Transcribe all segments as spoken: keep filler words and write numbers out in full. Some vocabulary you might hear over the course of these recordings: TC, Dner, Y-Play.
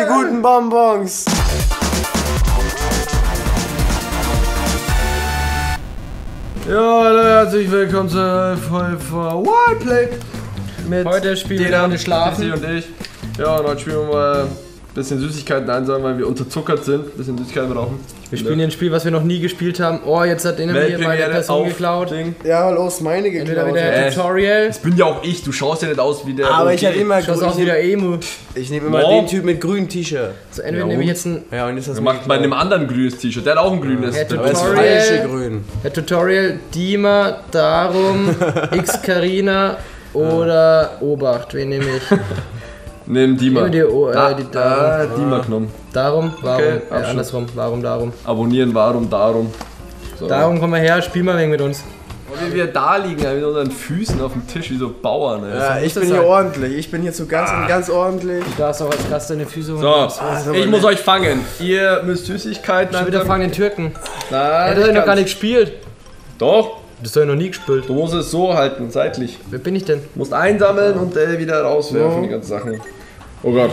Die guten Bonbons. Ja, hallo, herzlich willkommen zu Y-Play. Mit heute spielen wir ohne Schlafen. T C und ich. Ja, und heute spielen wir mal ein bisschen Süßigkeiten einsammeln, weil wir unterzuckert sind. Ein bisschen Süßigkeiten brauchen. Wir spielen hier ein Spiel, was wir noch nie gespielt haben. Oh, jetzt hat den hier meine Person geklaut. Ding. Ja, los, meine geklaut. Entweder wieder äh, Tutorial. Das bin ja auch ich, du schaust ja nicht aus wie der. Aber okay. Ich hab immer grün. Auch wieder Emu. Ich nehme immer den Typ mit grünem T-Shirt. So, entweder ja, nehme ich jetzt ein. Ja, und jetzt das. Macht bei einem anderen grünes T-Shirt. Der hat auch ein grünes. Der Tutorial. Grün. Der Tutorial Dima, Darum, X Karina oder Obacht. Wen nehme ich? Nimm Dima. Nimm die, oh, äh, da, die Darum. Ah, Dima genommen. Darum, warum, okay, äh, andersrum, warum, darum. Abonnieren, warum, darum. So. Darum, komm mal her, spiel mal wegen mit uns. Wie wir da liegen, mit unseren Füßen auf dem Tisch, wie so Bauern. Ey. Ja, so ich bin hier sein. ordentlich, ich bin hier so ganz ah. und ganz ordentlich. Du darfst auch als Gast deine Füße holen. So, also, ich muss euch fangen. Ihr müsst Süßigkeiten... Ich will wieder fangen den Türken. Nein, das hat noch gar nicht gespielt. Doch. Das habe ich noch nie gespielt. Du musst es so halten, seitlich. Wer bin ich denn? Du musst einsammeln und äh, wieder rauswerfen, oh. die ganzen Sachen. Oh Gott.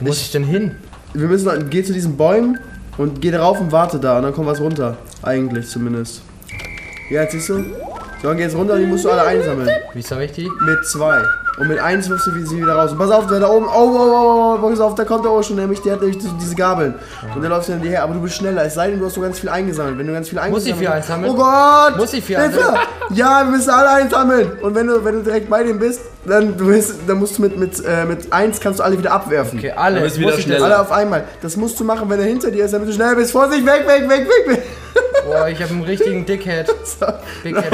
Wo muss ich denn hin? Wir müssen, geh zu diesen Bäumen und geh rauf und warte da und dann kommt was runter. Eigentlich zumindest. Ja, jetzt siehst du. So, dann geh jetzt runter und die musst du alle einsammeln. Wie sammle ich die? Mit zwei. Und mit eins wirfst du sie wieder raus. Und pass auf, der da oben. Oh, oh, oh, oh, pass auf, da kommt der Ocean nämlich. Der hat nämlich diese Gabeln. Oh. Und der läuft hinterher. her. Aber du bist schneller. Es sei denn, du hast so ganz viel eingesammelt. Wenn du ganz viel eingesammelt hast. Muss ich viel einsammeln? Oh Gott! Muss ich viel einsammeln? Ja, wir müssen alle einsammeln. Und wenn du, wenn du direkt bei dem bist, dann, du bist, dann musst du mit eins mit, mit eins kannst du alle wieder abwerfen. Okay, alle. Bist wieder schneller. Alle auf einmal. Das musst du machen, wenn er hinter dir ist, damit du schnell bist. Vorsicht, weg, weg, weg, weg, weg. Boah, ich hab einen richtigen Dickhead. Dickhead.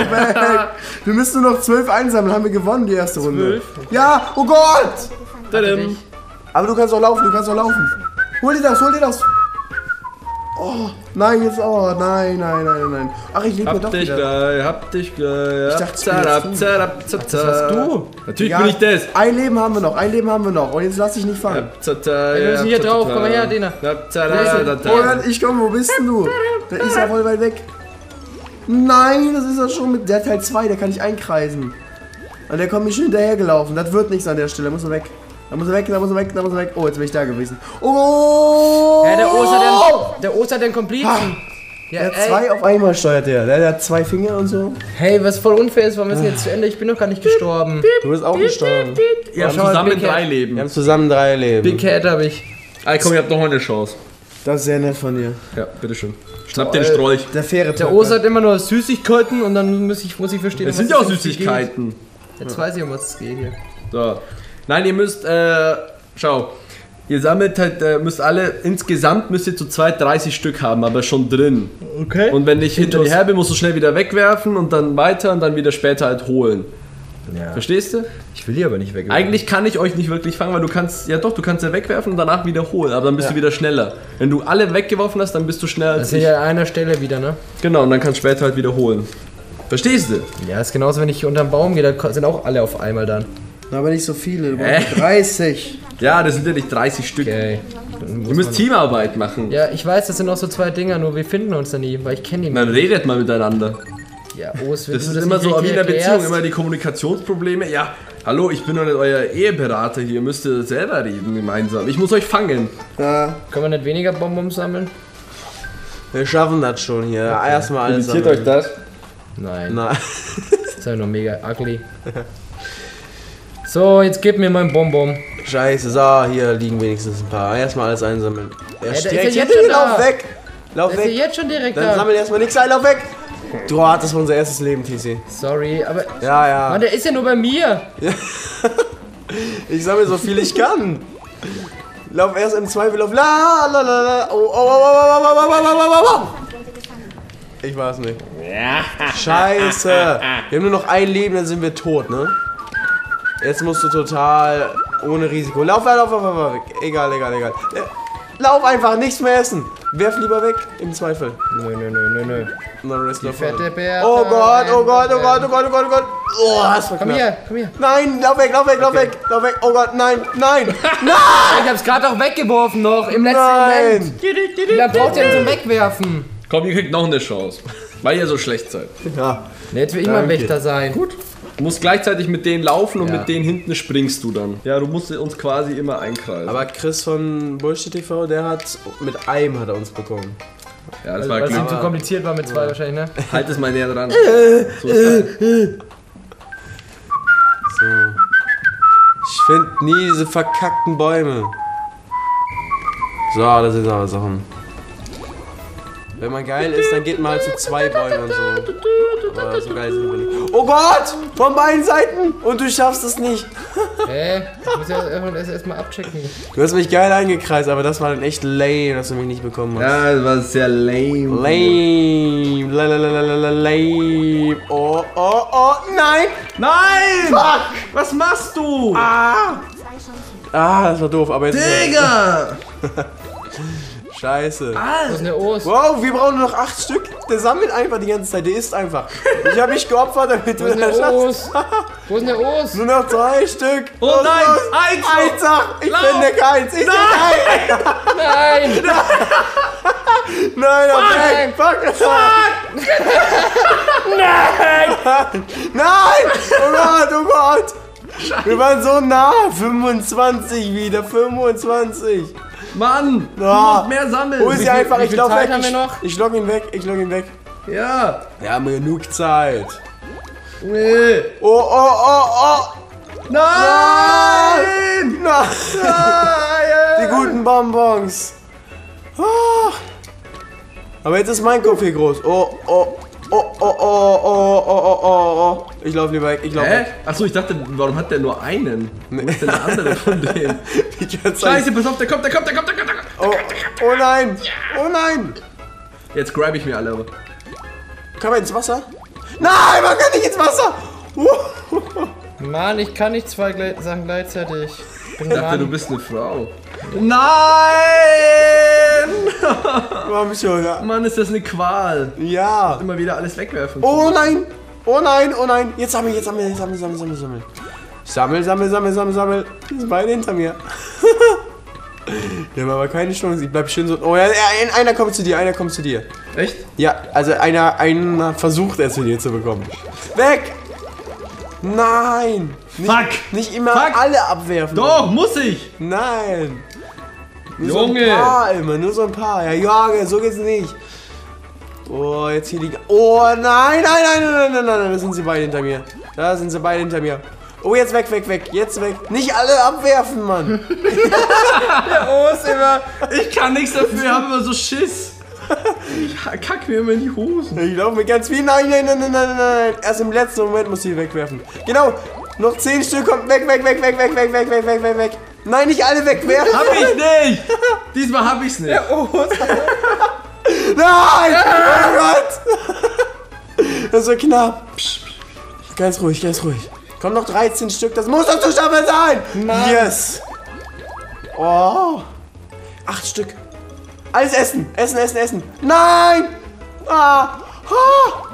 Wir müssen nur noch zwölf einsammeln, haben wir gewonnen die erste zwölf? Runde. Okay. Ja, oh Gott! Dadam. Aber du kannst auch laufen, du kannst auch laufen. Hol dir das, hol dir das! Oh, nein, jetzt auch. Oh, nein, nein, nein, nein. Ach, ich leg mir doch wieder. Gleich, hab dich gleich, hab dich gleich. Ich dachte, das hast du. Natürlich ja, bin ich das. Ein Leben haben wir noch, ein Leben haben wir noch. Und jetzt lass dich nicht fangen. Wir müssen hier drauf. Komm mal her, Dner. Oh, ich komm, wo bist denn du? Der ist ja voll weit weg. Nein, das ist ja schon mit der Teil zwei, der kann ich einkreisen. Und der kommt mich schon hinterhergelaufen. Das wird nichts an der Stelle, da muss er weg. Da muss er weg, da muss er weg, da muss er weg. Oh, jetzt bin ich da gewesen. Oh! Ja, der Oster hat den, der Oster hat den Komplizen. Ja, der hat ey. zwei auf einmal steuert der. Der hat zwei Finger und so. Hey, was voll unfair ist, warum ist denn jetzt zu Ende? Ich bin doch gar nicht gestorben. Du bist auch gestorben. Wir ja, haben zusammen drei Leben. Wir haben zusammen drei Leben. Big Cat hab ich. Ey, komm, ihr habt noch eine Chance. Das ist sehr nett von dir. Ja, bitteschön. Schnapp den Strolch. Der faire Der Oster hat immer nur Süßigkeiten und dann muss ich, muss ich verstehen, das was sind ja auch Süßigkeiten. Jetzt ja. weiß ich, um was es geht hier. So. Nein, ihr müsst, äh, schau, ihr sammelt halt, äh, müsst alle, insgesamt müsst ihr zu zweit dreißig Stück haben, aber schon drin. Okay. Und wenn ich hinter dir her bin, musst du schnell wieder wegwerfen und dann weiter und dann wieder später halt holen. Ja. Verstehst du? Ich will die aber nicht wegwerfen. Eigentlich kann ich euch nicht wirklich fangen, weil du kannst, ja doch, du kannst ja wegwerfen und danach wieder holen, aber dann bist ja. du wieder schneller. Wenn du alle weggeworfen hast, dann bist du schneller als ich. Das ist ja an einer Stelle wieder, ne? Genau, und dann kannst du später halt wieder holen. Verstehst du? Ja, ist genauso, wenn ich hier unterm Baum gehe, da sind auch alle auf einmal dann. Aber nicht so viele, du brauchst dreißig. Ja, das sind ja nicht dreißig Stück. Okay. Du müsst Teamarbeit machen. Ja, ich weiß, das sind auch so zwei Dinger, nur wir finden uns da nie, weil ich kenne die nicht. Dann redet mal miteinander. Ja, oh, es wird das ist immer so wie in der Beziehung, immer die Kommunikationsprobleme. Ja, hallo, ich bin doch nicht euer Eheberater hier, müsst ihr selber reden gemeinsam. Ich muss euch fangen. Ja. Können wir nicht weniger Bonbons sammeln? Wir schaffen das schon hier. Okay. Erstmal alles sammeln. Interessiert euch das? Nein. Nein. Das ist ja noch mega ugly. So, jetzt gib mir mein Bonbon. Scheiße, so, hier liegen wenigstens ein paar. Erstmal alles einsammeln. Ja, ist jetzt hier, schon lauf da. weg! Lauf ist weg! Ist jetzt schon direkt Dann da. sammel erstmal nichts ein, lauf weg! Du hattest unser erstes Leben, T C. Sorry, aber. Ja, ja. Mann, der ist ja nur bei mir! Ich sammle so viel ich kann! Lauf erst im Zweifel auf. La la la la! Oh, oh, oh, oh, oh, oh, oh, oh. Ich weiß nicht. Scheiße! Wir haben nur noch ein Leben, dann sind wir tot, ne? Jetzt musst du total ohne Risiko. Lauf, lauf, lauf, lauf, weg. Egal, egal, egal. Lauf einfach, nichts mehr essen. Werf lieber weg, im Zweifel. Nö, nö, nö, nö, nö. Die fette Bär. Oh Gott, oh Gott, oh Gott, oh Gott, oh Gott, oh Gott. Oh, das war knapp. Komm hier, komm hier. Nein, lauf weg, lauf weg, lauf weg, lauf weg. Oh Gott, nein, nein, nein. Ich hab's gerade auch weggeworfen noch, im letzten Moment. Nein. Da braucht ihr denn so wegwerfen. Komm, ihr kriegt noch eine Chance. Weil ihr so schlecht seid. Ja. Jetzt will ich mal Wächter sein. Gut. Du musst gleichzeitig mit denen laufen und ja. mit denen hinten springst du dann. Ja, du musst uns quasi immer einkreisen. Aber Chris von Bullshit T V, der hat mit einem hat er uns bekommen. Ja, das also, war weil es ihm zu kompliziert war mit zwei ja. wahrscheinlich, ne? Halt es mal näher dran. So ist das. So. Ich finde nie diese verkackten Bäume. So, das sind aber Sachen. Wenn man geil ist, dann geht man halt zu zwei Bäumen und so. Aber so geil sind wir nicht. Oh Gott! Von beiden Seiten! Und du schaffst es nicht! Hä? Hey, ich muss ja erstmal abchecken. Du hast mich geil eingekreist, aber das war dann echt lame, dass du mich nicht bekommen hast. Ja, das war sehr lame. Lame. Lalalala lame. Oh, oh, oh. Nein! Nein! Fuck! Was machst du? Ah! Ah, das war doof, aber jetzt. Digga! Scheiße. Ah, das ist eine Ost. Wow, wir brauchen nur noch acht Stück. Der sammelt einfach die ganze Zeit. Der isst einfach. Ich hab mich geopfert, damit du das schaffst. Wo ist der Ost? Nur noch drei Stück. Oh los, nein, los. eins. Eins. Noch. Ich Lauf. bin der Keins. Ich nein. bin Nein. Nein. Nein, nein. Fuck. Fuck. Fuck. Nein. Nein. Oh Gott, oh Gott. Scheiße. Wir waren so nah. fünfundzwanzig wieder. fünfundzwanzig. Mann, du oh. musst mehr sammeln. Hol sie einfach, ich lauf weg. Ich, ich log ihn weg, ich log ihn weg. Ja. Wir haben genug Zeit. Nee. Oh, oh, oh, oh. Nein! Nein! Nein! Die guten Bonbons. Oh. Aber jetzt ist mein Kopf hier groß. Oh, oh. Oh, oh, oh, oh, oh, oh, oh, ich lauf lieber weg, ich lauf Hä? weg. Achso, ich dachte, warum hat der nur einen? Nee. Wo ist denn der andere von denen? Scheiße, pass auf, der kommt, der kommt, der kommt, der kommt, der kommt, der kommt, der kommt, der kommt. Oh, oh nein, oh nein. Jetzt grab ich mir alle. Kann man ins Wasser? Nein, man kann nicht ins Wasser. Mann, ich kann nicht zwei Gle- Sachen gleichzeitig. Ich dachte, du bist eine Frau. Nein! schon, ja. Mann, ist das eine Qual. Ja. Immer wieder alles wegwerfen. Oh nein! Oh nein, oh nein! Jetzt sammel, jetzt sammel, jetzt sammel, sammel, sammel, sammel. Sammel, sammel, sammel, sammel, sammel. Die sind beide hinter mir. Die haben aber keine Chance. Ich bleib schön so... Oh ja, einer kommt zu dir, einer kommt zu dir. Echt? Ja, also einer, einer versucht es zu dir zu bekommen. Weg! Nein! Nicht, Fuck! Nicht immer Fuck. alle abwerfen. Doch, muss ich! Nein! Nur Junge! So ein paar immer, nur so ein paar. Ja, Junge, so geht's nicht. Oh, jetzt hier liegen. Oh, nein, nein, nein, nein, nein, nein, nein, da sind sie beide hinter mir. Da sind sie beide hinter mir. Oh, jetzt weg, weg, weg, jetzt weg. Nicht alle abwerfen, Mann! Der Ost immer. Ich kann nichts dafür, wir haben immer so Schiss. Ich kack mir immer in die Hosen. Ich laufe mir ganz viel. Nein, nein, nein, nein, nein, nein. Erst im letzten Moment muss ich die wegwerfen. Genau. Noch zehn Stück kommt weg, weg, weg, weg, weg, weg, weg, weg, weg, weg, weg. Nein, nicht alle wegwerfen. Hab ich nicht. Diesmal hab ich's nicht. Der Ost. Nein. Oh Gott. Das war knapp. Ganz ruhig, ganz ruhig. Kommen noch dreizehn Stück. Das muss doch zu schaffen sein. Nein. Yes. Oh. Acht Stück. Alles essen! Essen, essen, essen! Nein! Ah! Ah!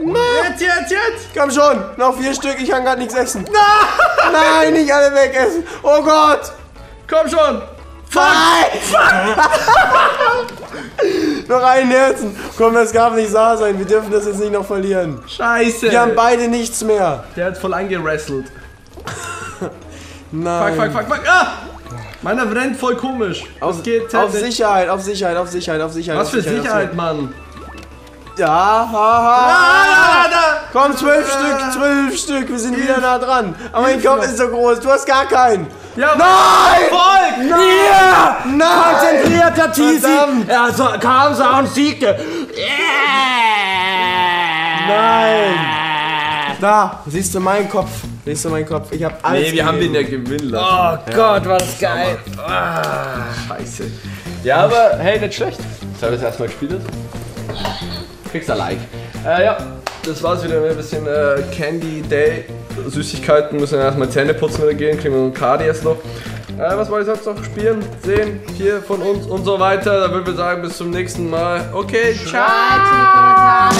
Nein! Jetzt, jetzt, jetzt! Komm schon! Noch vier Stück, ich kann gerade nichts essen! Nein! Nein, nicht alle wegessen! Oh Gott! Komm schon! Fuck! Fuck! Noch ein Herzen! Komm, das darf nicht wahr sein! Wir dürfen das jetzt nicht noch verlieren! Scheiße! Wir haben beide nichts mehr! Der hat voll eingerasselt! Nein! Fuck, fuck, fuck, fuck! Ah! Meiner brennt voll komisch. Auf, geht auf Sicherheit, auf Sicherheit, auf Sicherheit, auf Sicherheit. Was für Sicherheit, Sicherheit Mann? Ja, haha. Ha. Komm, zwölf Stück, zwölf Stück. Wir sind wieder nah dran. Aber mein Kopf ist so groß. Du hast gar keinen. Ja, nein! Volk! Nein! Ja! Nein! Konzentrierter T C. Er so, kam, sah und siegte. Yeah. Nein! Da, siehst du meinen Kopf. Siehst du meinen Kopf? Ich hab alles. Nee, wir gegeben. haben den ja gewinnen lassen. Oh ja. Gott, war das geil. Ah, scheiße. Ja, aber hey, nicht schlecht. Jetzt habe ich das erstmal gespielt. Kriegst ein Like. Äh, ja, das war's wieder mit ein bisschen äh, Candy Day. Süßigkeiten, müssen wir erstmal Zähne putzen wieder gehen. Kriegen wir einen Cardi jetzt noch. Äh, was wollt ihr sonst noch spielen, sehen, hier von uns und so weiter. Dann würden wir sagen, bis zum nächsten Mal. Okay, ciao.